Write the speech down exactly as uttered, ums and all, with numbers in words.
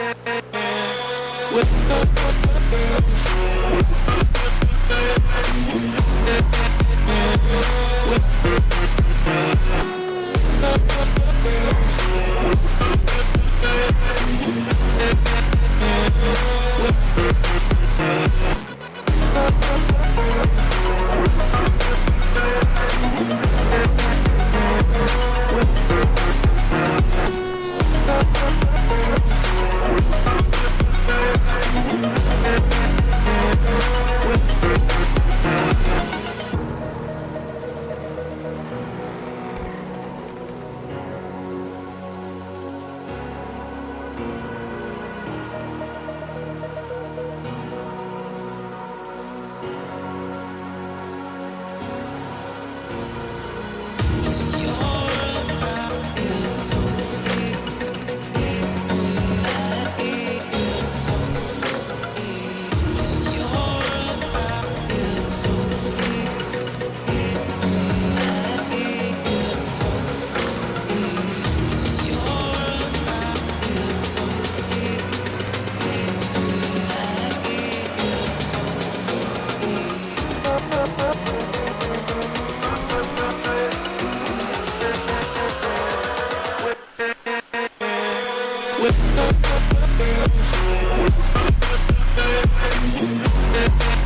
With the